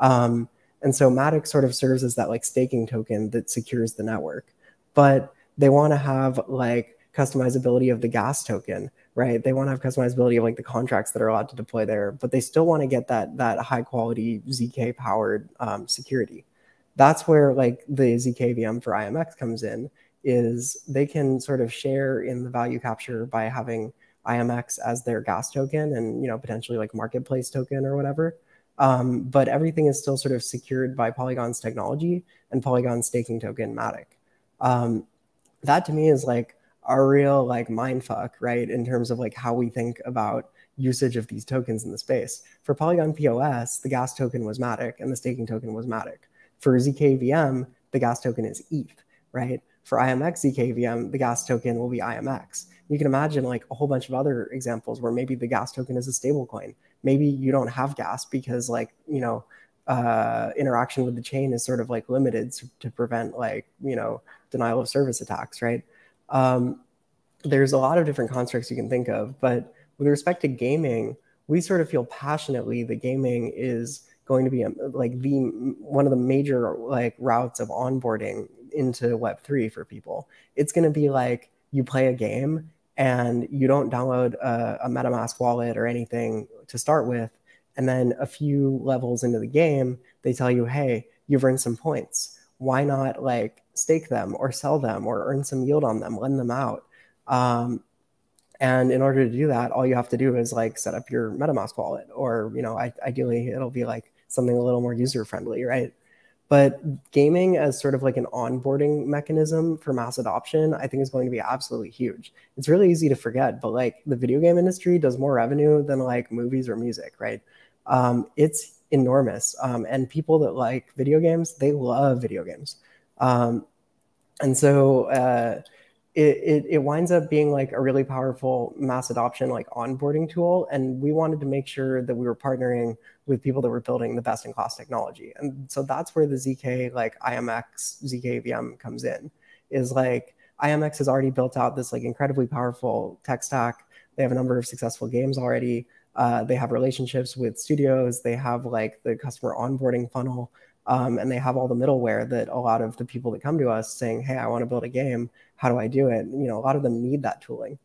And so MATIC sort of serves as that like staking token that secures the network, but they want to have like customizability of the gas token, right? They want to have customizability of like the contracts that are allowed to deploy there, but they still want to get that high quality ZK powered security. That's where like the ZK EVM for IMX comes in, is they can sort of share in the value capture by having IMX as their gas token and, you know, potentially like marketplace token or whatever. But everything is still sort of secured by Polygon's technology and Polygon's staking token MATIC. That to me is like a real like mindfuck, right? In terms of like how we think about usage of these tokens in the space. For Polygon POS, the gas token was MATIC and the staking token was MATIC. For ZK EVM, the gas token is ETH, right? For IMX ZK EVM, the gas token will be IMX. You can imagine like a whole bunch of other examples where maybe the gas token is a stable coin. Maybe you don't have gas because like, you know, interaction with the chain is sort of like limited to prevent like, you know, denial of service attacks, right? There's a lot of different constructs you can think of, but with respect to gaming, we sort of feel passionately that gaming is going to be one of the major like routes of onboarding into Web3 for people. It's going to be like you play a game and you don't download a MetaMask wallet or anything to start with, and then a few levels into the game, they tell you, hey, you've earned some points. Why not like stake them or sell them or earn some yield on them, lend them out? And in order to do that, all you have to do is like set up your MetaMask wallet, or, you know, ideally it'll be like something a little more user friendly, right? But gaming as sort of like an onboarding mechanism for mass adoption, I think is going to be absolutely huge. It's really easy to forget, but like the video game industry does more revenue than like movies or music, right? It's enormous. And people that like video games, they love video games. And so it winds up being like a really powerful mass adoption, like onboarding tool. And we wanted to make sure that we were partnering with people that were building the best in class technology. And so that's where the ZK, like IMX, ZK EVM comes in, is like IMX has already built out this like incredibly powerful tech stack. They have a number of successful games already. They have relationships with studios. They have like the customer onboarding funnel. And they have all the middleware that a lot of the people that come to us saying, hey, I want to build a game. How do I do it? You know, a lot of them need that tooling.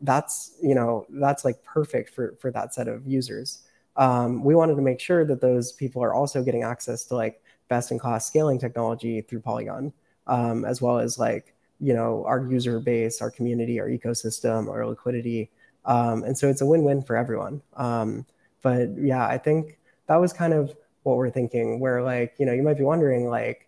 That's, you know, that's like perfect for that set of users. We wanted to make sure that those people are also getting access to like best in class scaling technology through Polygon, as well as like, you know, our user base, our community, our ecosystem, our liquidity. And so it's a win-win for everyone. But yeah, I think that was kind of what we're thinking, where like, you know, you might be wondering like,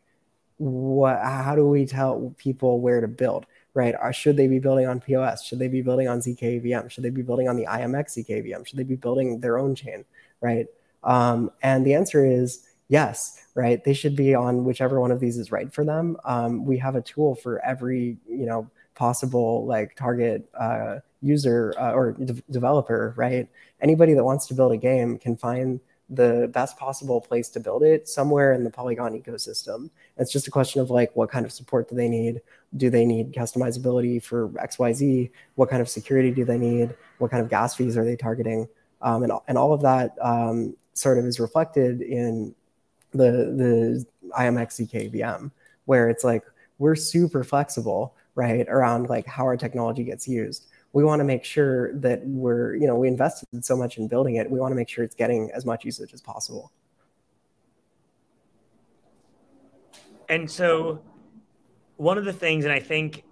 how do we tell people where to build, right? Or should they be building on POS? Should they be building on ZK EVM? Should they be building on the IMX ZK EVM? Should they be building their own chain, right? And the answer is yes, right? They should be on whichever one of these is right for them. We have a tool for every, you know, possible like target user or developer, right? Anybody that wants to build a game can find the best possible place to build it somewhere in the Polygon ecosystem. It's just a question of like, what kind of support do they need? Do they need customizability for XYZ? What kind of security do they need? What kind of gas fees are they targeting? And all of that sort of is reflected in the IMX EVM, where it's like, we're super flexible, right, around like how our technology gets used. We want to make sure that we're, you know, we invested so much in building it. We want to make sure it's getting as much usage as possible. And so one of the things, and I think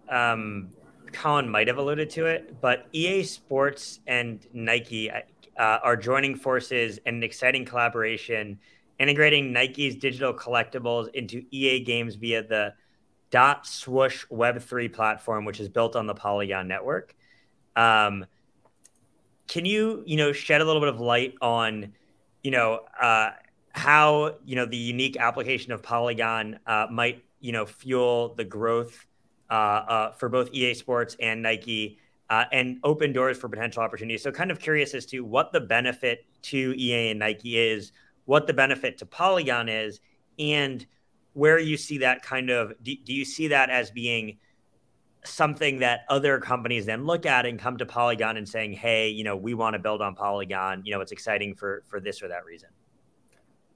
Colin might have alluded to it, but EA Sports and Nike are joining forces in an exciting collaboration, integrating Nike's digital collectibles into EA games via the .Swoosh Web3 platform, which is built on the Polygon network. Can you, shed a little bit of light on, how, the unique application of Polygon might, fuel the growth for both EA Sports and Nike and open doors for potential opportunities? So kind of curious as to what the benefit to EA and Nike is, what the benefit to Polygon is, and where you see that kind of, do you see that as being something that other companies then look at and come to Polygon and saying, hey, we want to build on Polygon, it's exciting for this or that reason?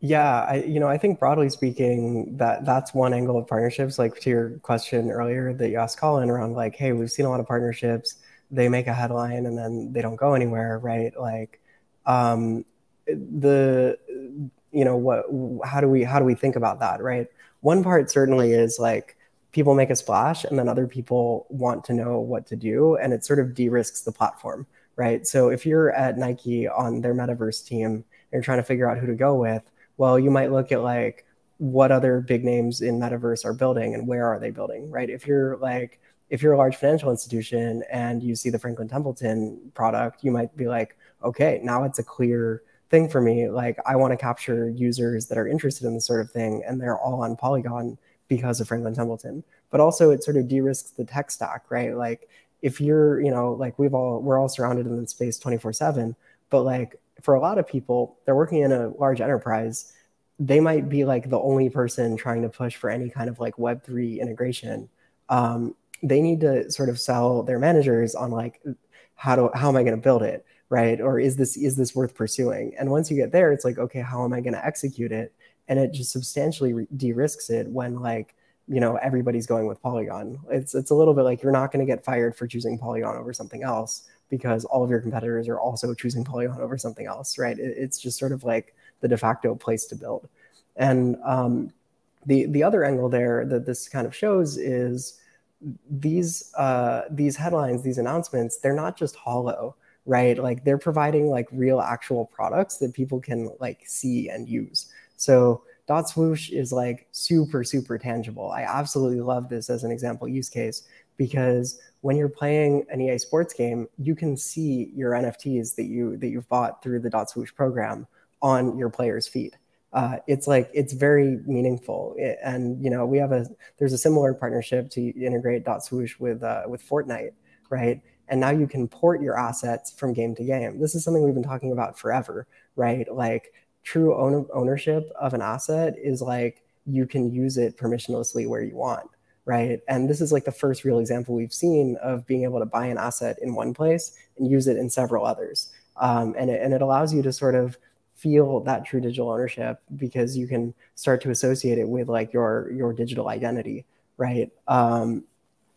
Yeah, I think broadly speaking, that's one angle of partnerships, like to your question earlier that you asked Colin around like, hey, we've seen a lot of partnerships, they make a headline and then they don't go anywhere, right? Like how do we think about that, right? One part certainly is like, people make a splash and then other people want to know what to do, and it sort of de-risks the platform, right? So if you're at Nike on their metaverse team and you're trying to figure out who to go with, well, you might look at like what other big names in metaverse are building and where are they building, right? If you're a large financial institution and you see the Franklin Templeton product, you might be like, okay, now it's a clear thing for me. Like, I want to capture users that are interested in this sort of thing, and they're all on Polygon because of Franklin Templeton. But also it sort of de-risks the tech stack, right? Like if you're, like we're all surrounded in this space 24/7, but like for a lot of people, they're working in a large enterprise. They might be like the only person trying to push for any kind of like Web3 integration. They need to sort of sell their managers on like, how am I going to build it, right? Or is this worth pursuing? And once you get there, it's like, okay, how am I going to execute it? And it just substantially de-risks it when, like, everybody's going with Polygon. It's a little bit like you're not going to get fired for choosing Polygon over something else because all of your competitors are also choosing Polygon over something else, right? It's just sort of like the de facto place to build. And the other angle there that this kind of shows is these headlines, these announcements, they're not just hollow, right? Like they're providing like real actual products that people can like see and use. So .Swoosh is like super, super tangible. I absolutely love this as an example use case, because when you're playing an EA Sports game, you can see your NFTs that you've bought through the .Swoosh program on your player's feed. It's like, it's very meaningful. And, we have there's a similar partnership to integrate .Swoosh with Fortnite, right? And now you can port your assets from game to game. This is something we've been talking about forever, right? Like, true ownership of an asset is like you can use it permissionlessly where you want, right? And this is like the first real example we've seen of being able to buy an asset in one place and use it in several others. And it allows you to sort of feel that true digital ownership because you can start to associate it with like your digital identity, right? But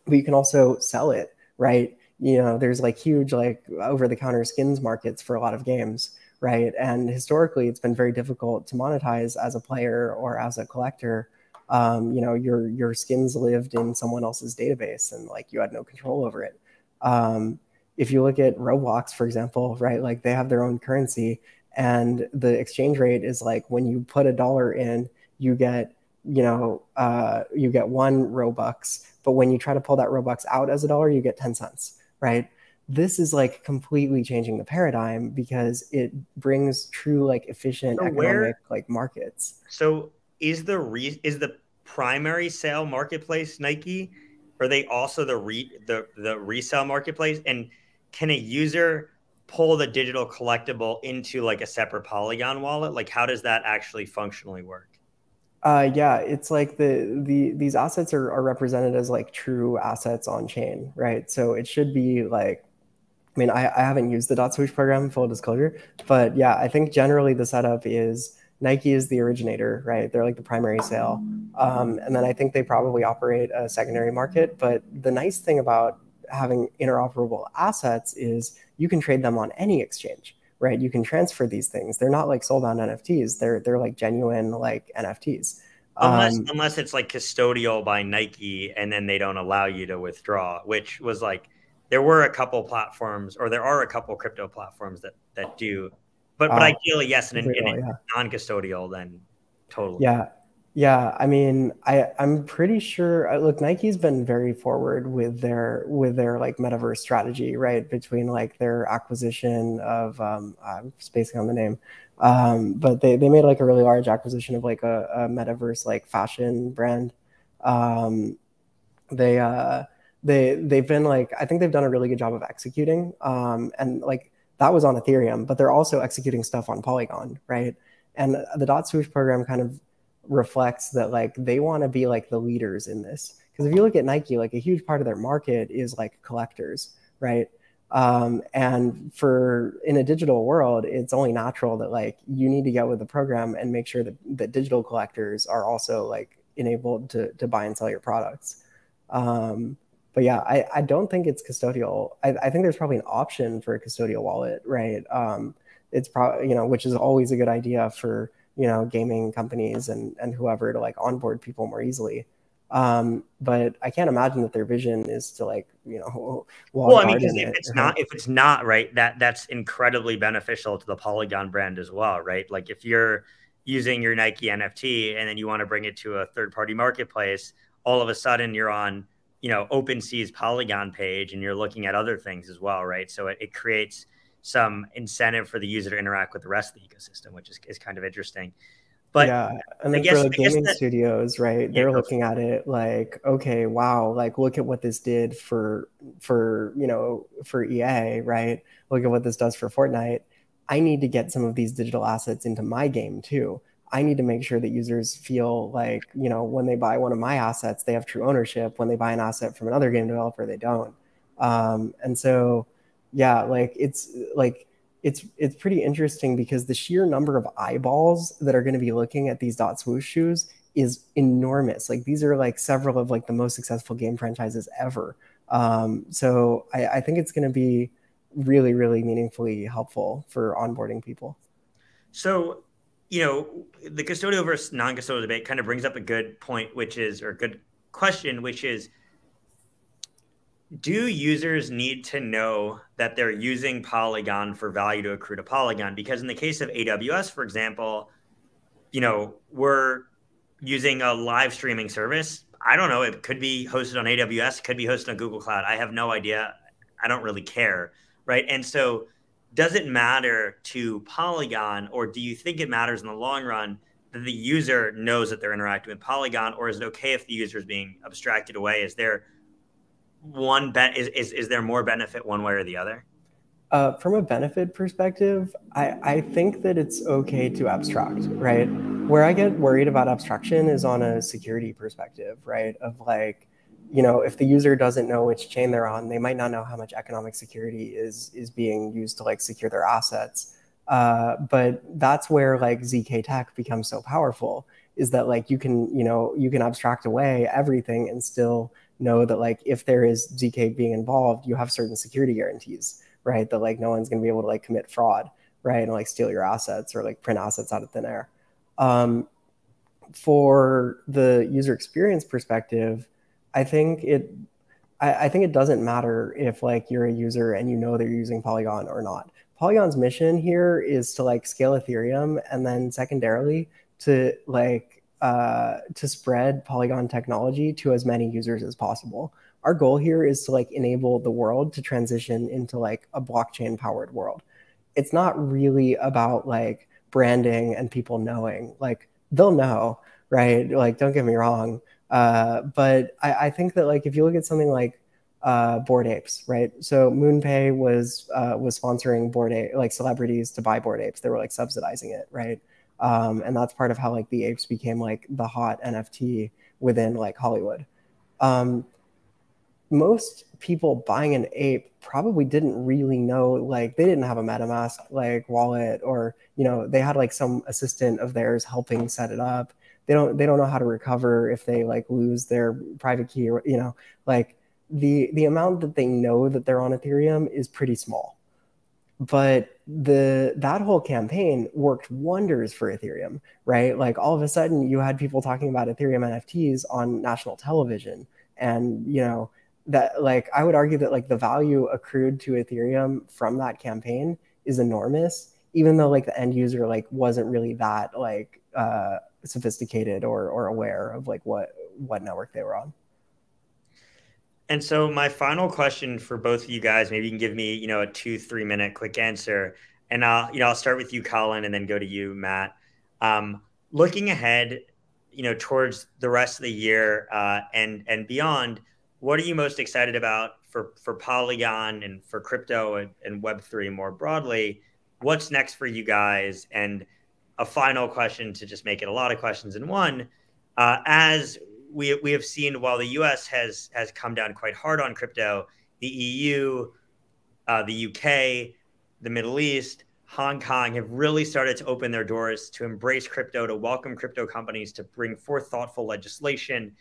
you can also sell it, right? There's like huge like over-the-counter skins markets for a lot of games, right? And historically, it's been very difficult to monetize as a player or as a collector. Your skins lived in someone else's database and like you had no control over it. If you look at Roblox, for example, right? Like they have their own currency and the exchange rate is like when you put $1 in, you get, you get 1 Robux. But when you try to pull that Robux out as $1, you get 10 cents, right? This is like completely changing the paradigm because it brings true like efficient economic like markets. So is the primary sale marketplace Nike, Are they also the resale marketplace? And can a user pull the digital collectible into like a separate Polygon wallet? Like, how does that actually functionally work? Yeah, it's like these assets are represented as like true assets on chain, right? So it should be like, I mean, I haven't used the .Swoosh program, full disclosure, but yeah, I think generally the setup is Nike is the originator, right? They're like the primary sale. And then I think they probably operate a secondary market. But the nice thing about having interoperable assets is you can trade them on any exchange, right? You can transfer these things. They're not like soulbound NFTs. They're like genuine like NFTs. Unless it's like custodial by Nike, and then they don't allow you to withdraw, which was like, there were a couple platforms, or there are a couple crypto platforms that do. But ideally, yes, and in non-custodial, then totally. Yeah. Yeah, I mean, I'm pretty sure. Look, Nike's been very forward with their like metaverse strategy, right? Between like their acquisition of I'm spacing on the name, but they made like a really large acquisition of like a metaverse like fashion brand. They've been like, I think they've done a really good job of executing, and like that was on Ethereum, but they're also executing stuff on Polygon, right? And the .Swoosh program kind of reflects that like they want to be like the leaders in this, because if you look at Nike, like a huge part of their market is like collectors, right? And in a digital world, it's only natural that like you need to get with the program and make sure that digital collectors are also like enabled to buy and sell your products. But yeah, I don't think it's custodial. I think there's probably an option for a custodial wallet, right? It's probably, you know, which is always a good idea for, you know, gaming companies and whoever to like onboard people more easily. But I can't imagine that their vision is to like, you know, well, I mean, because if it's not right, that's incredibly beneficial to the Polygon brand as well, right? Like if you're using your Nike NFT and then you want to bring it to a third-party marketplace, all of a sudden you're on, you know, OpenSea's Polygon page and you're looking at other things as well, right? So it creates some incentive for the user to interact with the rest of the ecosystem, which is kind of interesting. But yeah, and then for the gaming studios, right? They're looking at it like, okay, wow, like look at what this did for EA, right? Look at what this does for Fortnite. I need to get some of these digital assets into my game too. I need to make sure that users feel like, you know, when they buy one of my assets, they have true ownership. When they buy an asset from another game developer, they don't. And so, yeah, it's pretty interesting because the sheer number of eyeballs that are going to be looking at these .Swoosh shoes is enormous. Like these are like several of like the most successful game franchises ever. So I think it's going to be really, really meaningfully helpful for onboarding people. So, you know, the custodial versus non-custodial debate kind of brings up a good point, which is, do users need to know that they're using Polygon for value to accrue to Polygon? Because in the case of AWS, for example, you know, we're using a live streaming service. I don't know. It could be hosted on AWS, could be hosted on Google Cloud. I have no idea. I don't really care, right? And so does it matter to Polygon, or do you think it matters in the long run that the user knows that they're interacting with Polygon, or is it okay if the user is being abstracted away? Is there more benefit one way or the other? From a benefit perspective, I think that it's okay to abstract, right? Where I get worried about abstraction is on a security perspective, right? Of like, you know, if the user doesn't know which chain they're on, they might not know how much economic security is being used to like secure their assets. But that's where like ZK Tech becomes so powerful, is that like you can abstract away everything and still know that like if there is ZK being involved, you have certain security guarantees, right? That like no one's going to be able to like commit fraud, right? And like steal your assets or like print assets out of thin air. For the user experience perspective, I think it doesn't matter if like you're a user and you know that you're using Polygon or not. Polygon's mission here is to like scale Ethereum, and then secondarily to like to spread Polygon technology to as many users as possible. Our goal here is to like enable the world to transition into like a blockchain powered world. It's not really about like branding and people knowing. Like they'll know, right? Like don't get me wrong. But I think that, like, if you look at something like Bored Apes, right? So MoonPay was sponsoring Bored Apes, like celebrities to buy Bored Apes. They were like subsidizing it, right? And that's part of how like the apes became like the hot NFT within like Hollywood. Most people buying an ape probably didn't really know, like, they didn't have a MetaMask like wallet, or, you know, they had like some assistant of theirs helping set it up. They don't know how to recover if they like lose their private key, or, you know, like the amount that they know that they're on Ethereum is pretty small. But that whole campaign worked wonders for Ethereum, right? Like all of a sudden you had people talking about Ethereum NFTs on national television. And, you know, that, like, I would argue that like the value accrued to Ethereum from that campaign is enormous, even though like the end user like wasn't really that like sophisticated or aware of like what network they were on. And so my final question for both of you guys, maybe you can give me, you know, a 2-3 minute quick answer, and I'll, you know, I'll start with you, Colin, and then go to you, Matt. Looking ahead, you know, towards the rest of the year and beyond, what are you most excited about for Polygon and for crypto and Web3 more broadly? What's next for you guys? And a final question to just make it a lot of questions in one, as we have seen, while the US has come down quite hard on crypto, the EU, the UK, the Middle East, Hong Kong have really started to open their doors to embrace crypto, to welcome crypto companies, to bring forth thoughtful legislation.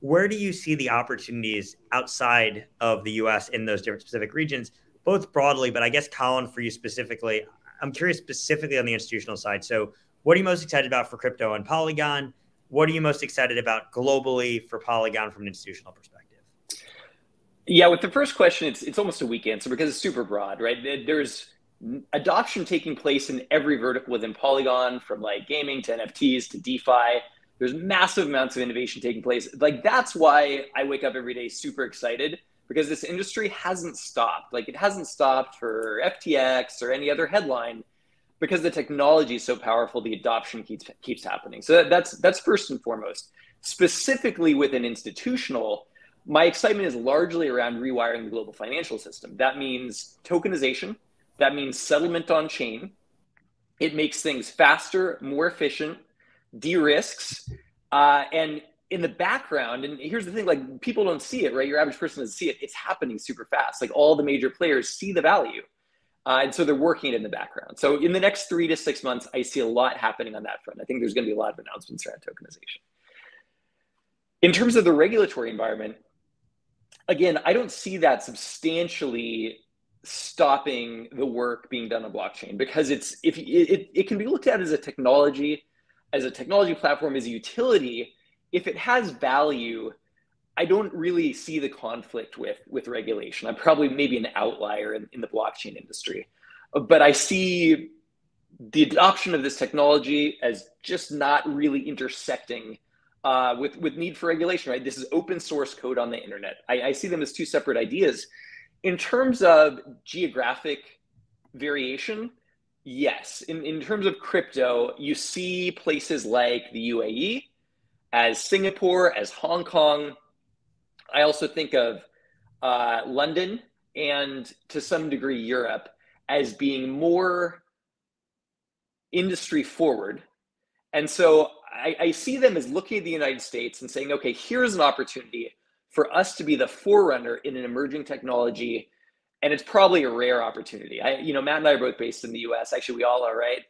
Where do you see the opportunities outside of the US in those different specific regions, both broadly, but I guess, Colin, for you specifically, I'm curious specifically on the institutional side. So what are you most excited about for crypto and Polygon? What are you most excited about globally for Polygon from an institutional perspective? Yeah, with the first question, it's almost a weak answer because it's super broad, right? There's adoption taking place in every vertical within Polygon, from like gaming to NFTs to DeFi. There's massive amounts of innovation taking place. Like, that's why I wake up every day super excited, because this industry hasn't stopped. Like, it hasn't stopped for FTX or any other headline, because the technology is so powerful, the adoption keeps happening. So that's first and foremost. Specifically within institutional, my excitement is largely around rewiring the global financial system. That means tokenization. That means settlement on chain. It makes things faster, more efficient, de-risks. And in the background, and here's the thing, like, people don't see it, right? Your average person doesn't see it. It's happening super fast. Like, all the major players see the value. And so they're working it in the background. So in the next 3 to 6 months, I see a lot happening on that front. I think there's going to be a lot of announcements around tokenization. In terms of the regulatory environment, again, I don't see that substantially stopping the work being done on blockchain, because it can be looked at as a technology platform, as a utility. If it has value, I don't really see the conflict with regulation. I'm probably maybe an outlier in the blockchain industry, but I see the adoption of this technology as just not really intersecting with need for regulation, right? This is open source code on the internet. I see them as two separate ideas. In terms of geographic variation, yes. In terms of crypto, you see places like the UAE, as Singapore, as Hong Kong. I also think of London and to some degree Europe as being more industry forward. And so I see them as looking at the United States and saying, okay, here's an opportunity for us to be the forerunner in an emerging technology. And it's probably a rare opportunity. You know, Matt and I are both based in the US. Actually, we all are, right?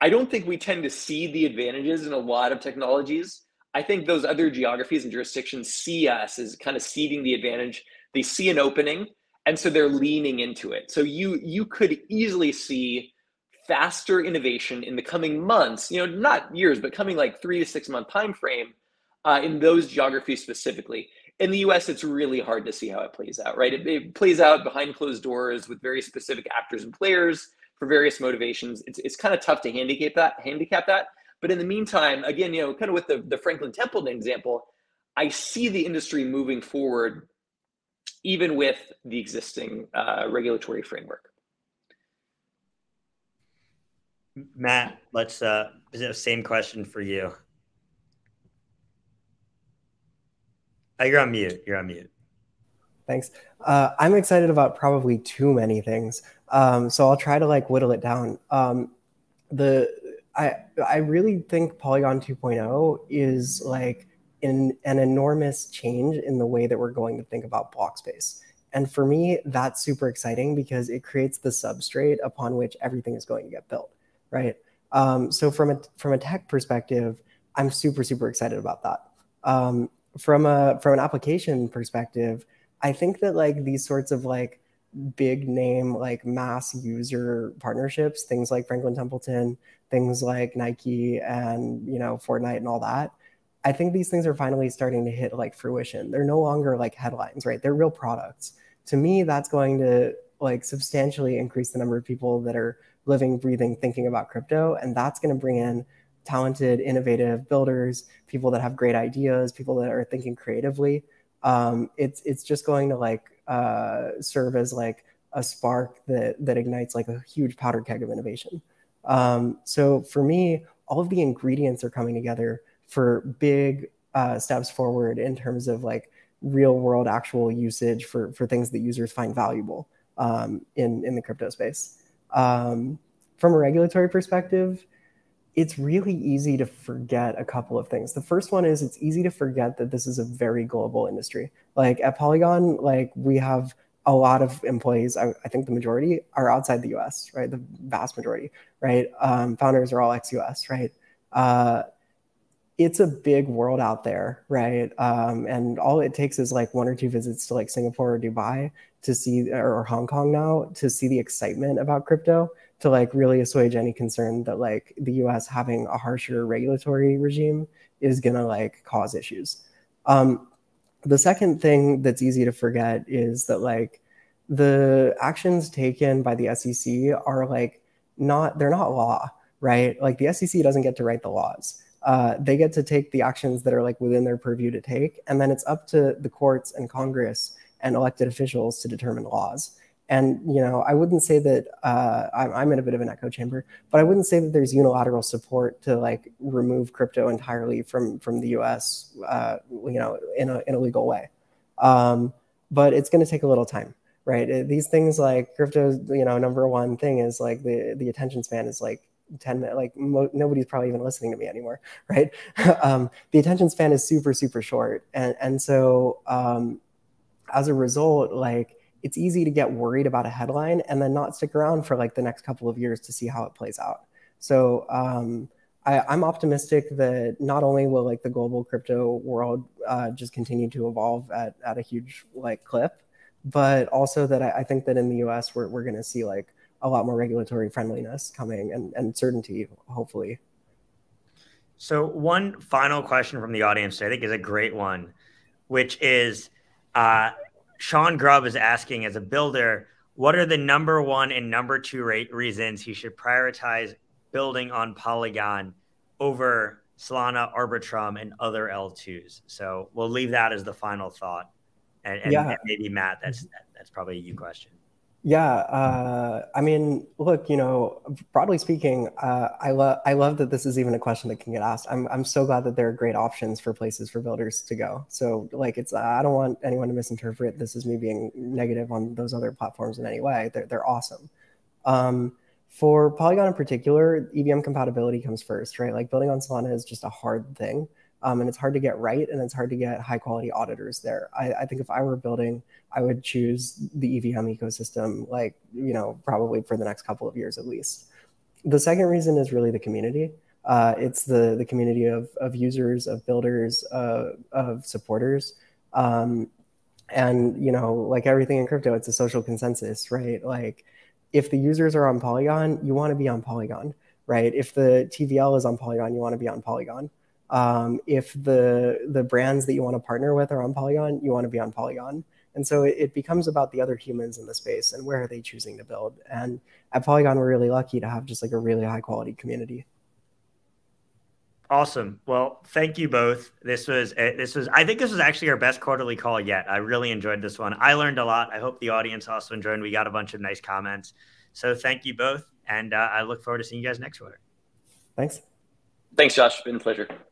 I don't think we tend to see the advantages in a lot of technologies. I think those other geographies and jurisdictions see us as kind of seeding the advantage. They see an opening, and so they're leaning into it. So you could easily see faster innovation in the coming months, you know, not years, but coming like 3 to 6 month time frame in those geographies specifically. In the US, it's really hard to see how it plays out, right? It plays out behind closed doors with very specific actors and players for various motivations. It's kind of tough to handicap that. But in the meantime, again, you know, kind of with the Franklin Templeton example, I see the industry moving forward, even with the existing regulatory framework. Matt, same question for you. You're on mute. You're on mute. Thanks. I'm excited about probably too many things. So I'll try to like whittle it down. I really think Polygon 2.0 is like an enormous change in the way that we're going to think about block space. And for me, that's super exciting because it creates the substrate upon which everything is going to get built, right? So from a tech perspective, I'm super excited about that. From an application perspective, I think that like these sorts of like big name, like mass user partnerships, things like Franklin Templeton, things like Nike and, you know, Fortnite and all that, I think these things are finally starting to hit like fruition. They're no longer like headlines, right? They're real products. To me, that's going to like substantially increase the number of people that are living, breathing, thinking about crypto. And that's going to bring in talented, innovative builders, people that have great ideas, people that are thinking creatively. It's just going to like serve as like a spark that ignites like a huge powder keg of innovation. So for me, all of the ingredients are coming together for big steps forward in terms of like real world actual usage for things that users find valuable in the crypto space. From a regulatory perspective, it's really easy to forget a couple of things. The first one is it's easy to forget that this is a very global industry. Like at Polygon, like we have a lot of employees. I think the majority are outside the US, right? The vast majority, right? Founders are all ex-US, right? It's a big world out there, right? And all it takes is like one or two visits to like Singapore or Dubai to see, or Hong Kong now, to see the excitement about crypto, to like really assuage any concern that like the US having a harsher regulatory regime is gonna like cause issues. The second thing that's easy to forget is that like the actions taken by the SEC are like they're not law, right? Like the SEC doesn't get to write the laws. They get to take the actions that are like within their purview to take, and then it's up to the courts and Congress and elected officials to determine laws. And, you know, I wouldn't say that I'm in a bit of an echo chamber, but I wouldn't say that there's unilateral support to like remove crypto entirely from the US, you know, in a legal way. But it's going to take a little time, right? These things like crypto, you know, number one thing is like the attention span is like 10 minutes, like nobody's probably even listening to me anymore, right? The attention span is super short. And so as a result, like, it's easy to get worried about a headline and then not stick around for like the next couple of years to see how it plays out. So I'm optimistic that not only will like the global crypto world just continue to evolve at a huge like clip, but also that I think that in the US, we're going to see like a lot more regulatory friendliness coming and certainty, hopefully. So one final question from the audience, I think is a great one, which is, Sean Grubb is asking, as a builder, what are the #1 and #2 reasons he should prioritize building on Polygon over Solana, Arbitrum, and other L2s? So we'll leave that as the final thought. And, yeah. And maybe, Matt, that's probably a you question. Yeah. I mean, look, you know, broadly speaking, I love that this is even a question that can get asked. I'm so glad that there are great options for places for builders to go. So like, it's, I don't want anyone to misinterpret this as me being negative on those other platforms in any way. They're awesome. For Polygon in particular, EVM compatibility comes first, right? Like building on Solana is just a hard thing. And it's hard to get right, and it's hard to get high-quality auditors there. I think if I were building, I would choose the EVM ecosystem, like, you know, probably for the next couple of years at least. The second reason is really the community. It's the community of users, of builders, of supporters. And, you know, like everything in crypto, it's a social consensus, right? Like, if the users are on Polygon, you want to be on Polygon, right? If the TVL is on Polygon, you want to be on Polygon. If the brands that you want to partner with are on Polygon, you want to be on Polygon. And so it becomes about the other humans in the space and where are they choosing to build. And at Polygon, we're really lucky to have just like a really high quality community. Awesome. Well, thank you both. I think this was actually our best quarterly call yet. I really enjoyed this one. I learned a lot. I hope the audience also enjoyed, and we got a bunch of nice comments. So thank you both. And I look forward to seeing you guys next quarter. Thanks. Thanks, Josh. It's been a pleasure.